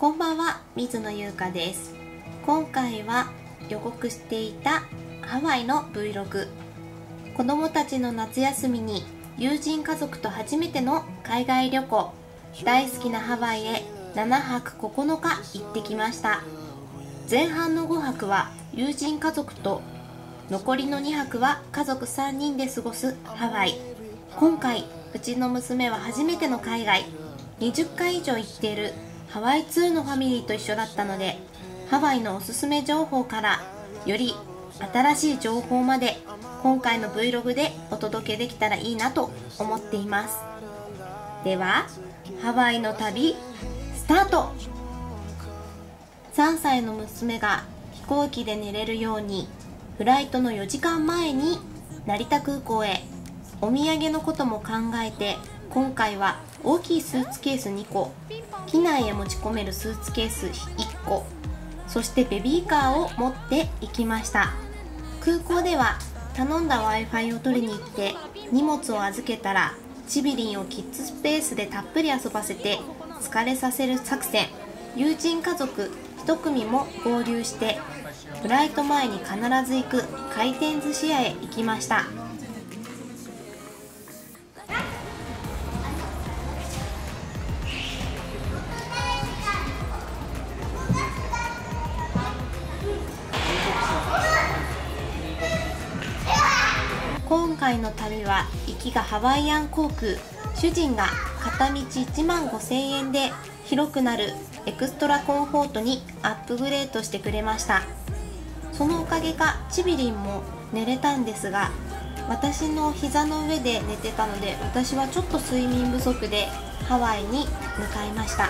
こんばんは、水野優香です。今回は予告していたハワイの Vlog、 子どもたちの夏休みに友人家族と初めての海外旅行、大好きなハワイへ7泊9日行ってきました。前半の5泊は友人家族と、残りの2泊は家族3人で過ごすハワイ。今回うちの娘は初めての海外、20回以上行っているハワイ2のファミリーと一緒だったので、ハワイのおすすめ情報からより新しい情報まで今回の Vlog でお届けできたらいいなと思っています。ではハワイの旅スタート。3歳の娘が飛行機で寝れるようにフライトの4時間前に成田空港へ。お土産のことも考えて今回は大きいスーツケース2個、機内へ持ち込めるスーツケース1個、そしてベビーカーを持って行きました。空港では頼んだ Wi-Fi を取りに行って荷物を預けたら、チビリンをキッズスペースでたっぷり遊ばせて疲れさせる作戦。友人家族1組も合流してフライト前に必ず行く回転寿司屋へ行きました。今回の旅は行きがハワイアン航空、主人が片道1万5,000円で広くなるエクストラコンフォートにアップグレードしてくれました。そのおかげかチビリンも寝れたんですが、私の膝の上で寝てたので私はちょっと睡眠不足でハワイに向かいました。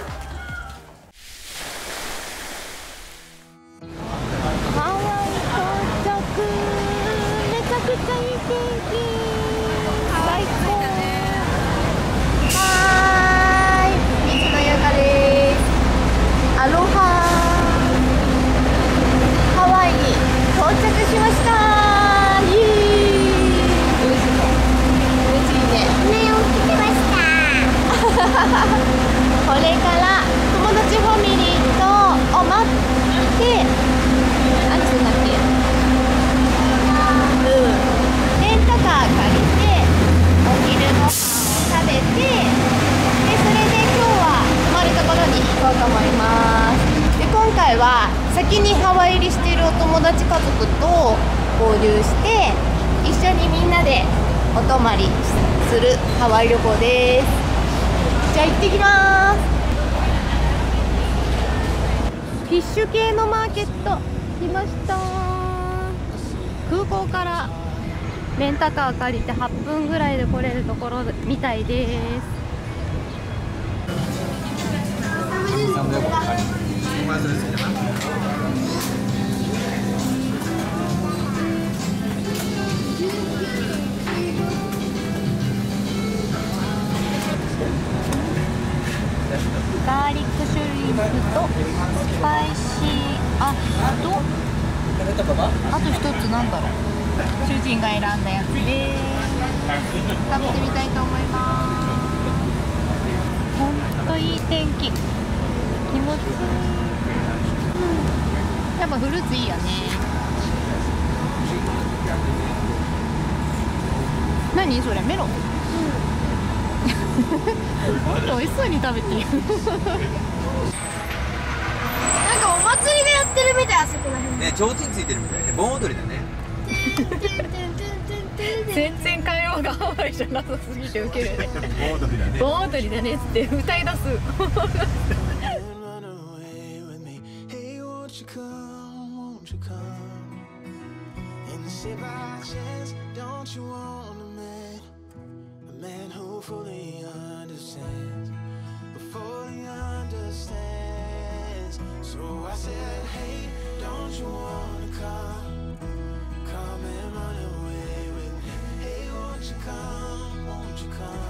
先にハワイ入りしているお友達家族と合流して一緒にみんなでお泊まりするハワイ旅行です。じゃあ行ってきます。フィッシュ系のマーケット来ました。空港からレンタカー借りて8分ぐらいで来れるところみたいです。ガーリックシュリンプとスパイシーアヒと、あと一つなんだろう、主人が選んだやつで食べてみたいと思います。ほんといい天気、気持ちいい。やっぱフルーツいいよね。何それ、メロン。本当美味しそうに食べてる。なんかお祭りでやってるみたい、あそこら辺ね、提灯ついてるみたいで、盆踊りだね。全然会話がハワイじゃなさすぎてウケるね。盆踊りだね。盆踊りだねって歌い出す。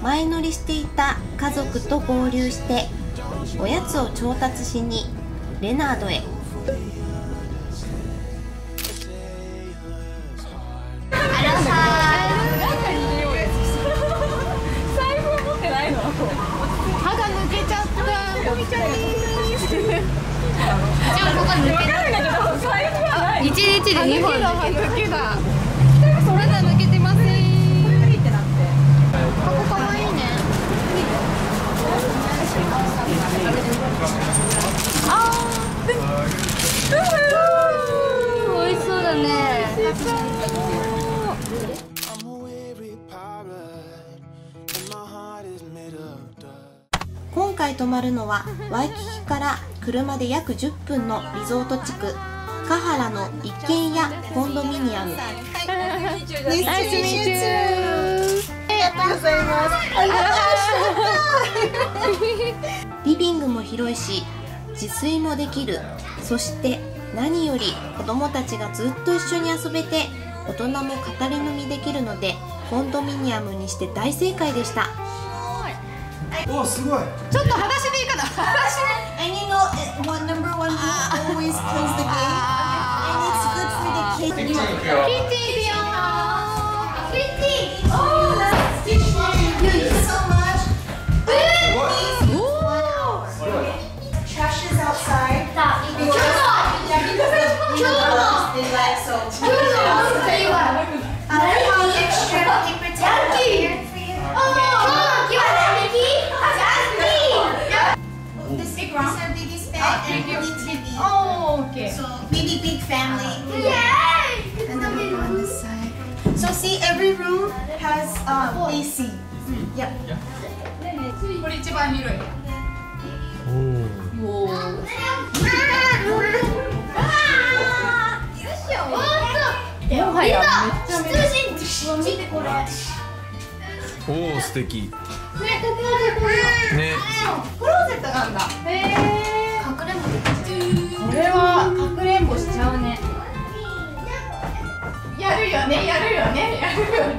前乗りしていた家族と合流しておやつを調達しにレナードへ。1日で2本抜けた。それが抜けてません。ここかわいいね。あ、美味しそうだね。今回泊まるのはワイキキから車で約10分のリゾート地区カハラの一軒家コンドミニアム。リビングも広いし自炊もできる。そして何より子供たちがずっと一緒に遊べて大人も語り飲みできるのでコンドミニアムにして大正解でした。お、すごい。ちょっと裸足でいいかな。裸足で。I need no one number one always close the gate. I need to go to the kitchen. Kitchen 行くよ。Kitchen。Oh, that's kitchen. Thank you so much. Wow. Trash is outside. Because they like so. I want extra paper towel.おお、素敵。ね、クローゼットがあるんだ。かくれんぼできる。これはかくれんぼしちゃうね。やるよね、やるよね、やるよね。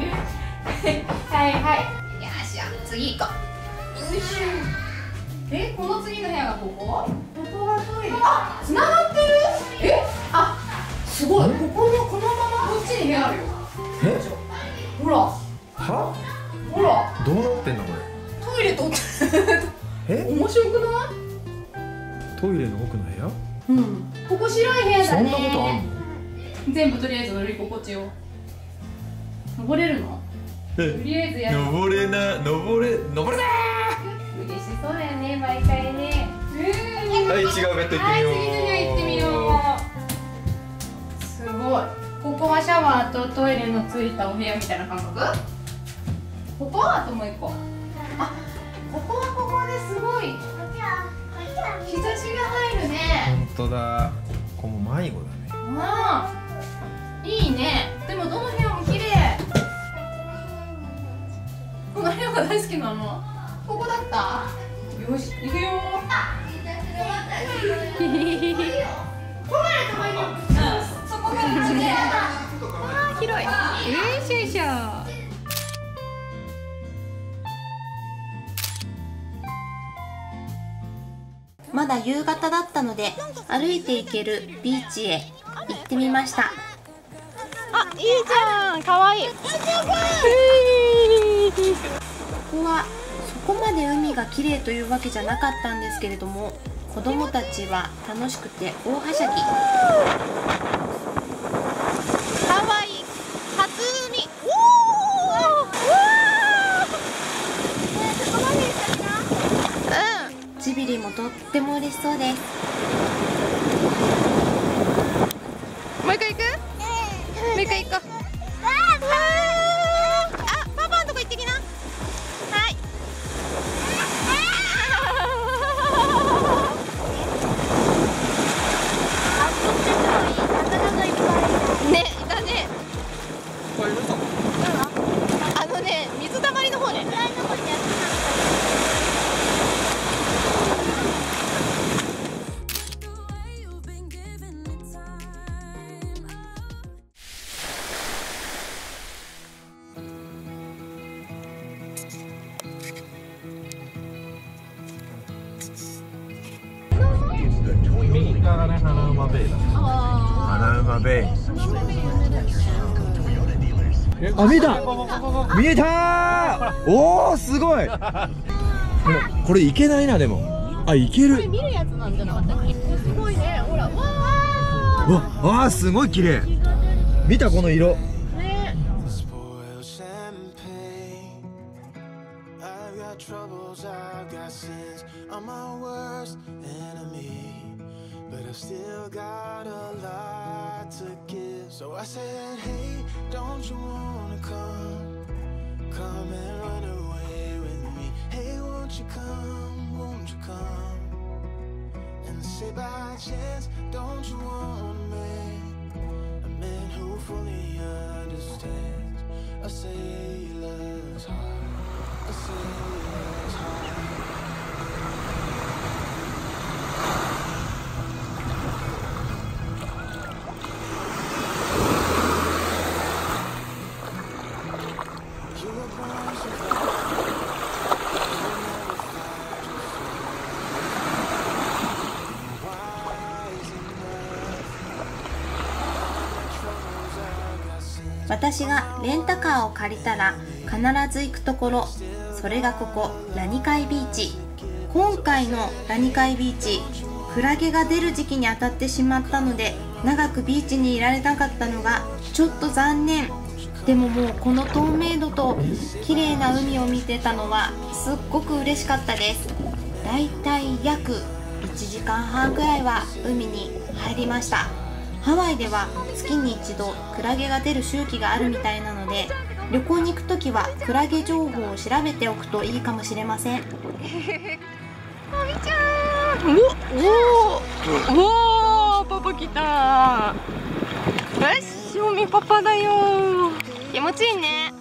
はいはい。よしよ、次行こう。よし。え、この次の部屋がここ？ここがトイレ。あ、繋がってる？え？あ、すごい。ここもこのままこっちに部屋あるよ。え？ほら。は？ほら。どうなってんのこれ？トイレとえ？面白くない？トイレの奥の部屋？うん。ここ白い部屋だね。そんなことあんの？全部とりあえず乗り心地を。登れるの？とりあえずやる。登れな、登れだー。嬉しそうだよね、毎回ね。はい、違うベッド行ってみよう。はい、次の部屋行ってみよう。すごい。ここはシャワーとトイレのついたお部屋みたいな感覚？ここはあともう一個。あ、ここはここですごい。日差しが入るね。本当だ。ここも迷子だね。ああ。いいね。でもどの部屋も綺麗。この部屋が大好きなの。ここだった。よし、行くよ。ここまで止まります。そこまで来て。ああ、広い。よいしょよいしょ。まだ夕方だったので歩いて行けるビーチへ行ってみました。あ、いいじゃん、かわいい。ここはそこまで海が綺麗というわけじゃなかったんですけれども、子供たちは楽しくて大はしゃぎ。ジビリもとっても嬉しそうです。もう一回行く？もう一回行こう。あ、パパのとこ行ってきな。はい。ね、いたね。これどこ？あのね、水たまりの方ね。あ、見えた、見えたー。おお、すごい。でもこれいけないな。でも、あ、いける。これ見るやつなんじゃなかったっけ。すごいね、ほら、わー。わあ、すごい綺麗。見たこの色。ね。By chance, don't you want me? A man who fully understands a sailor's heart, a sailor's heart. You were born so far.私がレンタカーを借りたら必ず行くところ、それがここラニカイビーチ。今回のラニカイビーチ、クラゲが出る時期に当たってしまったので長くビーチにいられなかったのがちょっと残念。でももうこの透明度と綺麗な海を見てたのはすっごく嬉しかったです。だいたい約1時間半くらいは海に入りました。ハワイでは月に一度クラゲが出る周期があるみたいなので、旅行に行くときはクラゲ情報を調べておくといいかもしれません。マミちゃん、おおパパ来た。よし、しおみパパだよ。気持ちいいね。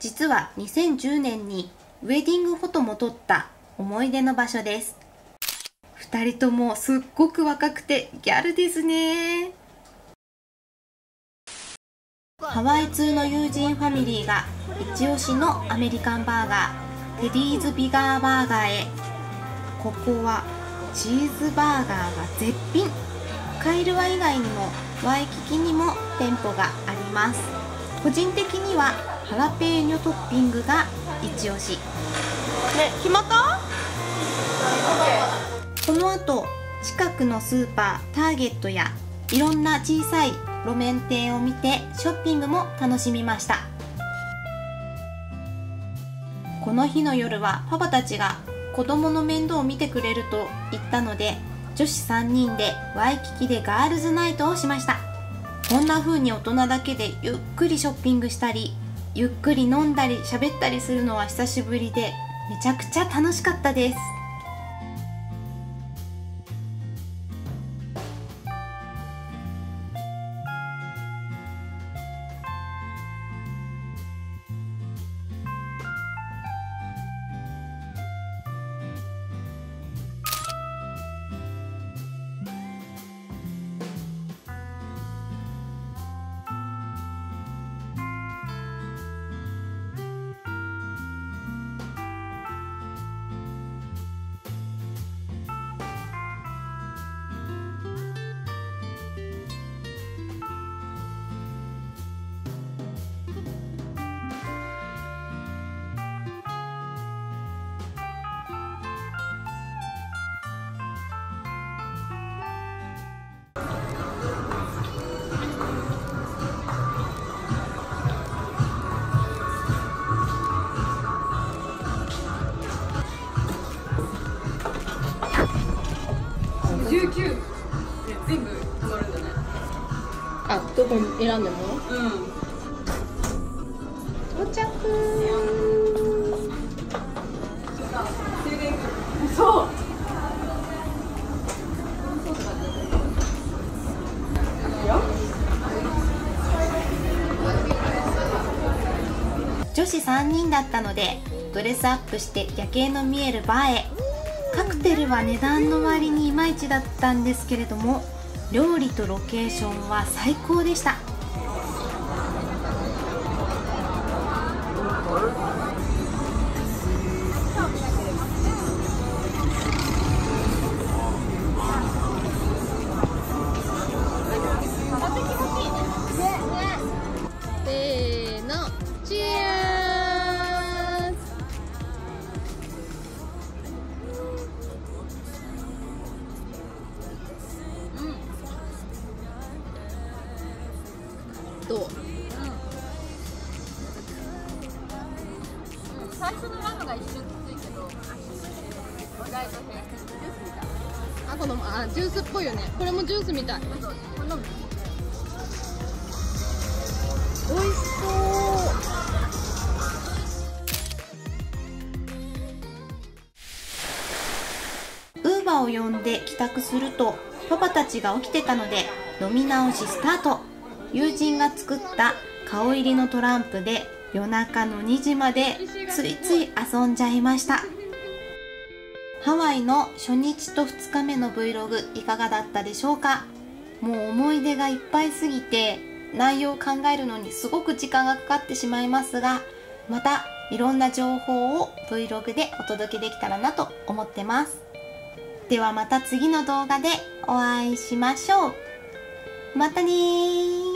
実は2010年にウェディングフォトも撮った思い出の場所です。2人ともすっごく若くてギャルですね。ハワイ通の友人ファミリーが一押しのアメリカンバーガー、テディーズビガーバーガーへ。ここはチーズバーガーが絶品。カイルワ以外にもワイキキにも店舗があります。個人的にはハラペーニョトッピングが一押し。ね、決まった？この後、近くのスーパー、ターゲットやいろんな小さい路面店を見てショッピングも楽しみました。この日の夜はパパたちが子供の面倒を見てくれると言ったので、女子3人でワイキキでガールズナイトをしました。こんな風に大人だけでゆっくりショッピングしたり、ゆっくり飲んだり喋ったりするのは久しぶりで、めちゃくちゃ楽しかったです。どこ選んでも、うん、到着。そう。女子3人だったのでドレスアップして夜景の見えるバーへ。カクテルは値段の割にいまいちだったんですけれども、料理とロケーションは最高でした。せーの、チアーズ。どう、最初のラムが一瞬きついけど、意外と平均ジュースみたい。あ、このジュースっぽいよね。これもジュースみたい。飲む。美味しそう。を呼んで帰宅するとパパたちが起きてたので飲み直しスタート。友人が作った顔入りのトランプで夜中の2時までついつい遊んじゃいました。ハワイの初日と2日目の Vlog いかがだったでしょうか。もう思い出がいっぱいすぎて内容を考えるのにすごく時間がかかってしまいますが、またいろんな情報を Vlog でお届けできたらなと思ってます。ではまた次の動画でお会いしましょう。またねー。